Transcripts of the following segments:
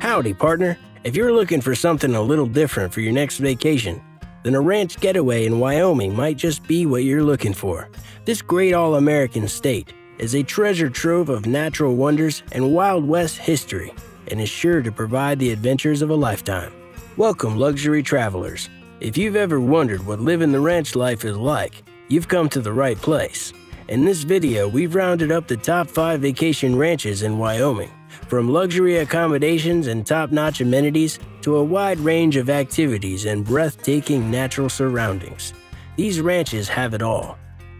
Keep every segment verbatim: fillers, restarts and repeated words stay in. Howdy, partner. If you're looking for something a little different for your next vacation, then a ranch getaway in Wyoming might just be what you're looking for. This great all-American state is a treasure trove of natural wonders and Wild West history, and is sure to provide the adventures of a lifetime. Welcome, luxury travelers. If you've ever wondered what living the ranch life is like, you've come to the right place. In this video, we've rounded up the top five vacation ranches in Wyoming. From luxury accommodations and top-notch amenities to a wide range of activities and breathtaking natural surroundings, these ranches have it all.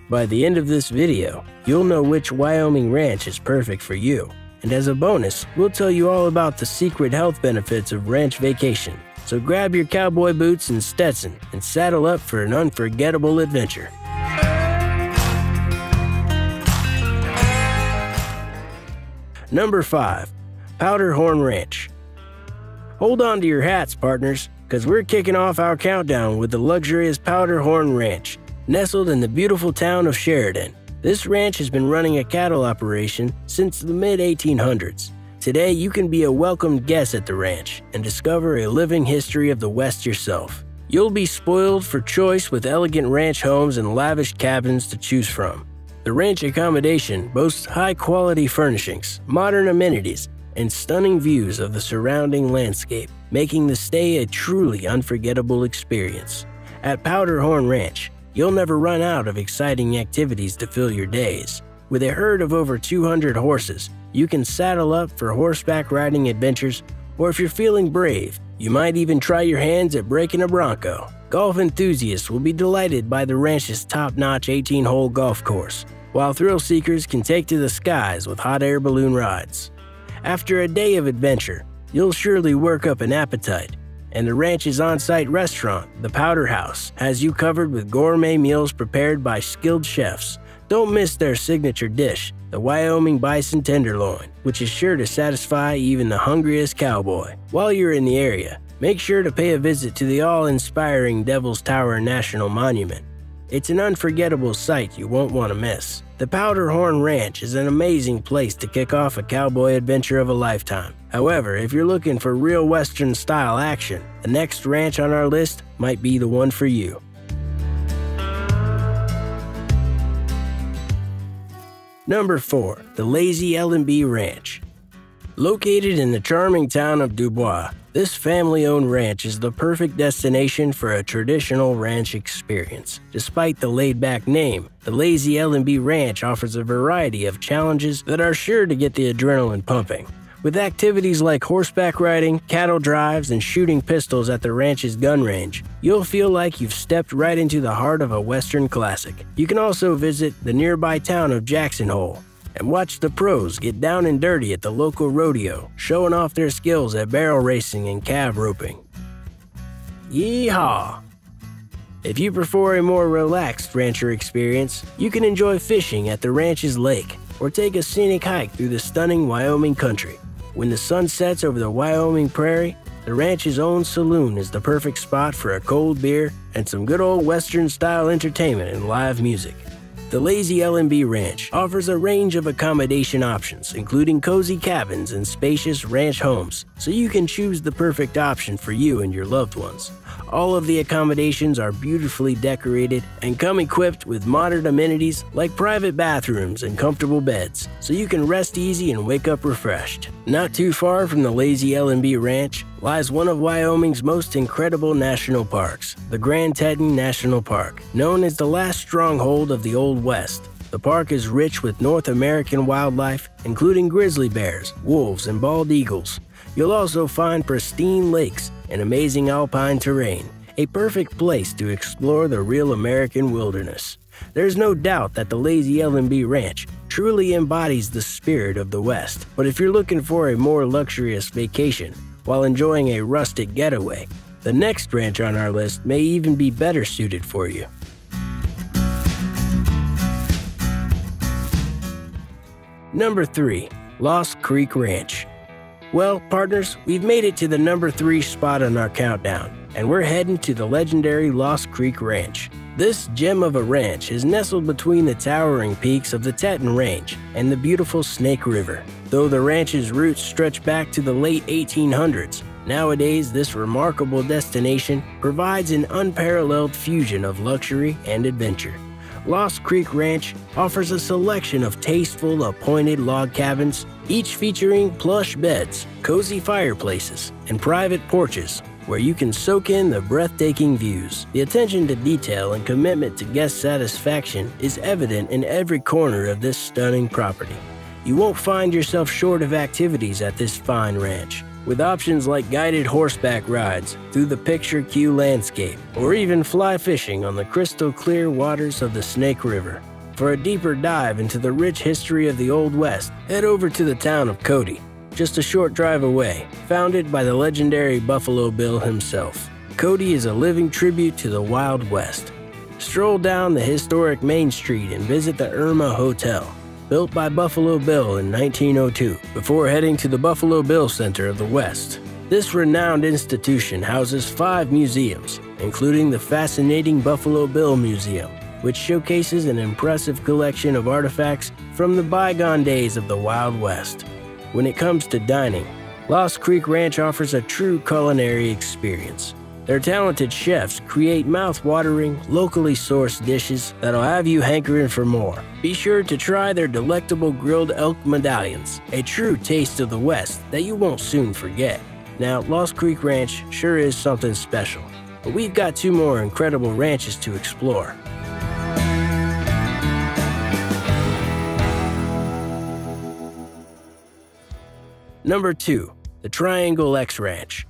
By the end of this video, you'll know which Wyoming ranch is perfect for you. And as a bonus, we'll tell you all about the secret health benefits of ranch vacation. So grab your cowboy boots and Stetson and saddle up for an unforgettable adventure. Number five. Powderhorn Ranch. Hold on to your hats, partners, because we're kicking off our countdown with the luxurious Powderhorn Ranch, nestled in the beautiful town of Sheridan. This ranch has been running a cattle operation since the mid eighteen hundreds. Today, you can be a welcomed guest at the ranch and discover a living history of the West yourself. You'll be spoiled for choice with elegant ranch homes and lavish cabins to choose from. The ranch accommodation boasts high-quality furnishings, modern amenities, and stunning views of the surrounding landscape, making the stay a truly unforgettable experience. At Powderhorn Ranch, you'll never run out of exciting activities to fill your days. With a herd of over two hundred horses, you can saddle up for horseback riding adventures, or if you're feeling brave, you might even try your hands at breaking a bronco. Golf enthusiasts will be delighted by the ranch's top-notch eighteen hole golf course, while thrill seekers can take to the skies with hot air balloon rides. After a day of adventure, you'll surely work up an appetite, and the ranch's on-site restaurant, the Powder House, has you covered with gourmet meals prepared by skilled chefs. Don't miss their signature dish, the Wyoming bison tenderloin, which is sure to satisfy even the hungriest cowboy. While you're in the area, make sure to pay a visit to the all-inspiring Devil's Tower National Monument. It's an unforgettable sight you won't want to miss. The Powderhorn Ranch is an amazing place to kick off a cowboy adventure of a lifetime. However, if you're looking for real Western-style action, the next ranch on our list might be the one for you. Number four. The Lazy L and B Ranch. Located in the charming town of Dubois, this family-owned ranch is the perfect destination for a traditional ranch experience. Despite the laid-back name, the Lazy L and B Ranch offers a variety of challenges that are sure to get the adrenaline pumping. With activities like horseback riding, cattle drives, and shooting pistols at the ranch's gun range, you'll feel like you've stepped right into the heart of a Western classic. You can also visit the nearby town of Jackson Hole and watch the pros get down and dirty at the local rodeo, showing off their skills at barrel racing and calf roping. Yeehaw! If you prefer a more relaxed rancher experience, you can enjoy fishing at the ranch's lake or take a scenic hike through the stunning Wyoming country. When the sun sets over the Wyoming prairie, the ranch's own saloon is the perfect spot for a cold beer and some good old Western-style entertainment and live music. The Lazy L and B Ranch offers a range of accommodation options, including cozy cabins and spacious ranch homes, so you can choose the perfect option for you and your loved ones. All of the accommodations are beautifully decorated and come equipped with modern amenities like private bathrooms and comfortable beds, so you can rest easy and wake up refreshed. Not too far from the Lazy L and B Ranch lies one of Wyoming's most incredible national parks, the Grand Teton National Park. Known as the last stronghold of the Old West, the park is rich with North American wildlife, including grizzly bears, wolves, and bald eagles. You'll also find pristine lakes and amazing alpine terrain, a perfect place to explore the real American wilderness. There's no doubt that the Lazy L and B Ranch truly embodies the spirit of the West, but if you're looking for a more luxurious vacation while enjoying a rustic getaway, the next ranch on our list may even be better suited for you. Number three. Lost Creek Ranch. Well, partners, we've made it to the number three spot on our countdown, and we're heading to the legendary Lost Creek Ranch. This gem of a ranch is nestled between the towering peaks of the Teton Range and the beautiful Snake River. Though the ranch's roots stretch back to the late eighteen hundreds, nowadays this remarkable destination provides an unparalleled fusion of luxury and adventure. Lost Creek Ranch offers a selection of tasteful, appointed log cabins, each featuring plush beds, cozy fireplaces, and private porches where you can soak in the breathtaking views. The attention to detail and commitment to guest satisfaction is evident in every corner of this stunning property. You won't find yourself short of activities at this fine ranch, with options like guided horseback rides through the picture-queue landscape, or even fly fishing on the crystal-clear waters of the Snake River. For a deeper dive into the rich history of the Old West, head over to the town of Cody, just a short drive away, founded by the legendary Buffalo Bill himself. Cody is a living tribute to the Wild West. Stroll down the historic Main Street and visit the Irma Hotel, built by Buffalo Bill in nineteen oh two, before heading to the Buffalo Bill Center of the West. This renowned institution houses five museums, including the fascinating Buffalo Bill Museum, which showcases an impressive collection of artifacts from the bygone days of the Wild West. When it comes to dining, Lost Creek Ranch offers a true culinary experience. Their talented chefs create mouth-watering, locally sourced dishes that'll have you hankering for more. Be sure to try their delectable grilled elk medallions, a true taste of the West that you won't soon forget. Now, Lost Creek Ranch sure is something special, but we've got two more incredible ranches to explore. Number two, the Triangle X Ranch.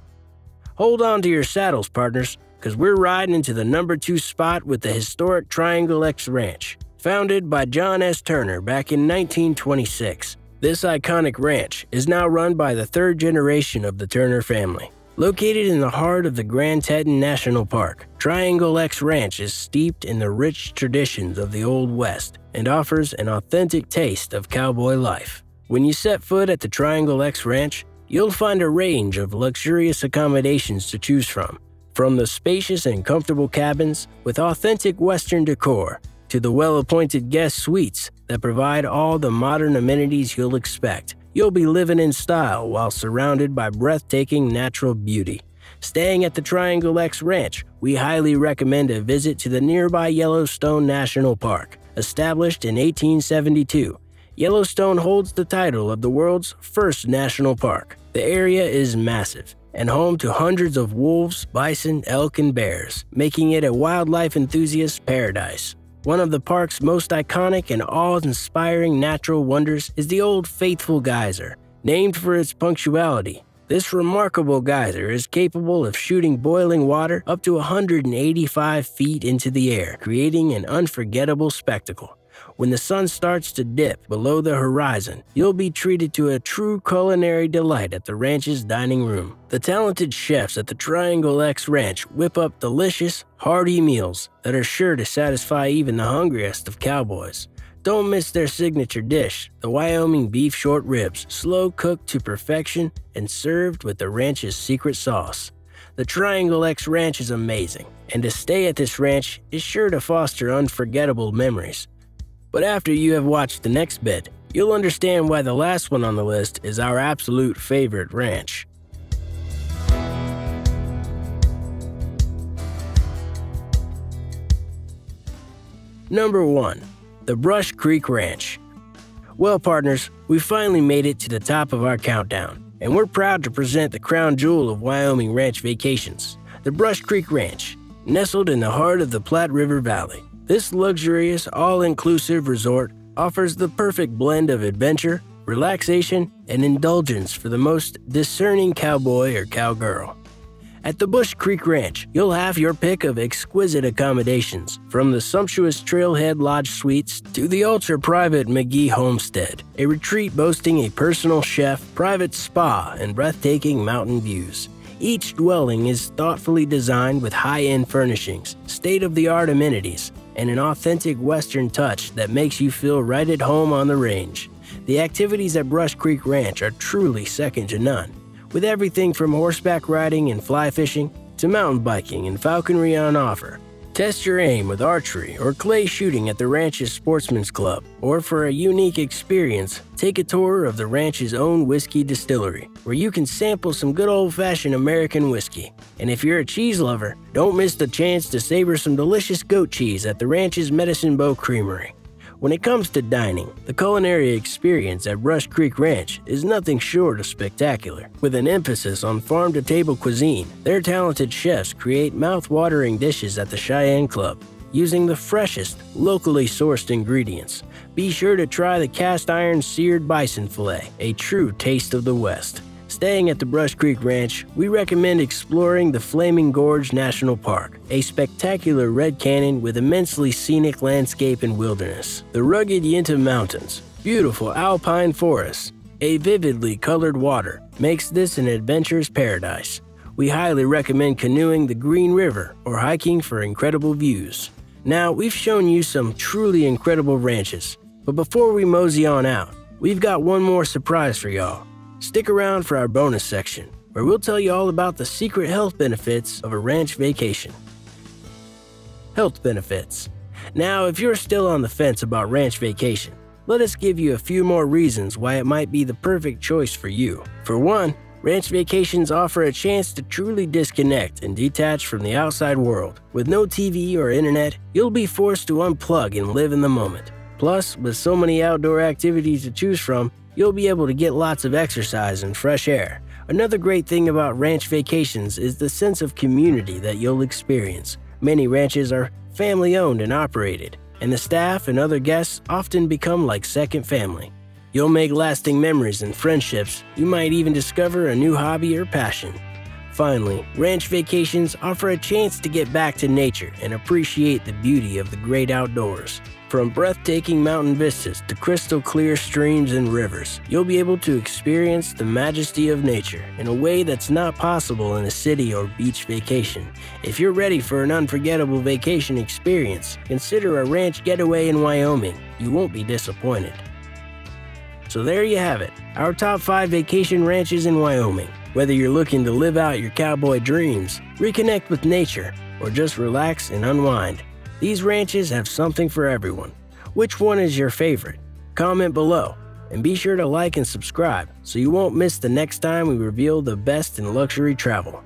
Hold on to your saddles, partners, because we're riding into the number two spot with the historic Triangle X Ranch. Founded by John S. Turner back in nineteen twenty-six, this iconic ranch is now run by the third generation of the Turner family. Located in the heart of the Grand Teton National Park, Triangle X Ranch is steeped in the rich traditions of the Old West and offers an authentic taste of cowboy life. When you set foot at the Triangle X Ranch, you'll find a range of luxurious accommodations to choose from, from the spacious and comfortable cabins with authentic Western decor to the well-appointed guest suites that provide all the modern amenities you'll expect. You'll be living in style while surrounded by breathtaking natural beauty. Staying at the Triangle X Ranch, we highly recommend a visit to the nearby Yellowstone National Park. Established in eighteen seventy-two, Yellowstone holds the title of the world's first national park. The area is massive and home to hundreds of wolves, bison, elk, and bears, making it a wildlife enthusiast's paradise. One of the park's most iconic and awe-inspiring natural wonders is the Old Faithful Geyser. Named for its punctuality, this remarkable geyser is capable of shooting boiling water up to one hundred eighty-five feet into the air, creating an unforgettable spectacle. When the sun starts to dip below the horizon, you'll be treated to a true culinary delight at the ranch's dining room. The talented chefs at the Triangle X Ranch whip up delicious, hearty meals that are sure to satisfy even the hungriest of cowboys. Don't miss their signature dish, the Wyoming beef short ribs, slow-cooked to perfection and served with the ranch's secret sauce. The Triangle X Ranch is amazing, and to stay at this ranch is sure to foster unforgettable memories. But after you have watched the next bit, you'll understand why the last one on the list is our absolute favorite ranch. Number one, the Brush Creek Ranch. Well, partners, we finally made it to the top of our countdown, and we're proud to present the crown jewel of Wyoming ranch vacations, the Brush Creek Ranch, nestled in the heart of the Platte River Valley. This luxurious, all-inclusive resort offers the perfect blend of adventure, relaxation, and indulgence for the most discerning cowboy or cowgirl. At the Brush Creek Ranch, you'll have your pick of exquisite accommodations, from the sumptuous Trailhead Lodge Suites to the ultra-private McGee Homestead, a retreat boasting a personal chef, private spa, and breathtaking mountain views. Each dwelling is thoughtfully designed with high-end furnishings, state-of-the-art amenities, and an authentic Western touch that makes you feel right at home on the range. The activities at Brush Creek Ranch are truly second to none, with everything from horseback riding and fly fishing to mountain biking and falconry on offer. Test your aim with archery or clay shooting at the ranch's Sportsman's Club, or for a unique experience, take a tour of the ranch's own whiskey distillery, where you can sample some good old-fashioned American whiskey. And if you're a cheese lover, don't miss the chance to savor some delicious goat cheese at the ranch's Medicine Bow Creamery. When it comes to dining, the culinary experience at Brush Creek Ranch is nothing short of spectacular. With an emphasis on farm-to-table cuisine, their talented chefs create mouth-watering dishes at the Cheyenne Club, using the freshest, locally sourced ingredients. Be sure to try the cast-iron seared bison fillet, a true taste of the West. Staying at the Brush Creek Ranch, we recommend exploring the Flaming Gorge National Park, a spectacular red canyon with immensely scenic landscape and wilderness, the rugged Uinta Mountains, beautiful alpine forests, a vividly colored water makes this an adventure's paradise. We highly recommend canoeing the Green River or hiking for incredible views. Now, we've shown you some truly incredible ranches, but before we mosey on out, we've got one more surprise for y'all. Stick around for our bonus section, where we'll tell you all about the secret health benefits of a ranch vacation. Health benefits. Now, if you're still on the fence about ranch vacation, let us give you a few more reasons why it might be the perfect choice for you. For one, ranch vacations offer a chance to truly disconnect and detach from the outside world. With no T V or internet, you'll be forced to unplug and live in the moment. Plus, with so many outdoor activities to choose from, you'll be able to get lots of exercise and fresh air. Another great thing about ranch vacations is the sense of community that you'll experience. Many ranches are family-owned and operated, and the staff and other guests often become like second family. You'll make lasting memories and friendships. You might even discover a new hobby or passion. Finally, ranch vacations offer a chance to get back to nature and appreciate the beauty of the great outdoors. From breathtaking mountain vistas to crystal clear streams and rivers, you'll be able to experience the majesty of nature in a way that's not possible in a city or beach vacation. If you're ready for an unforgettable vacation experience, consider a ranch getaway in Wyoming. You won't be disappointed. So there you have it, our top five vacation ranches in Wyoming. Whether you're looking to live out your cowboy dreams, reconnect with nature, or just relax and unwind, these ranches have something for everyone. Which one is your favorite? Comment below, and be sure to like and subscribe so you won't miss the next time we reveal the best in luxury travel.